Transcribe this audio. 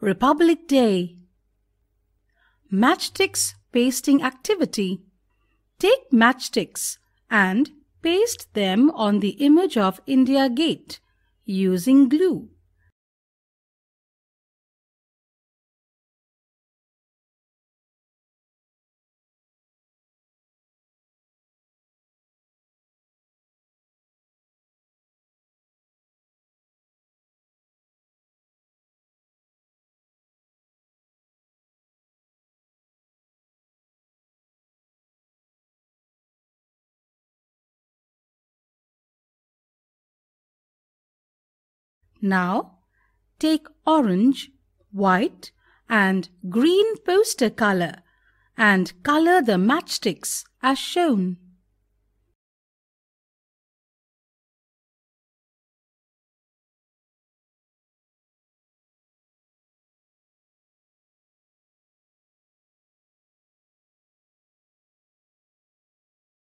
Republic Day. Matchsticks pasting activity. Take matchsticks and paste them on the image of India Gate using glue. Now, take orange, white and green poster color and color the matchsticks as shown.